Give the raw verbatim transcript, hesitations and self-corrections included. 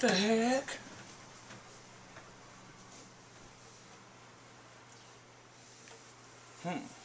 the heck? Hmm.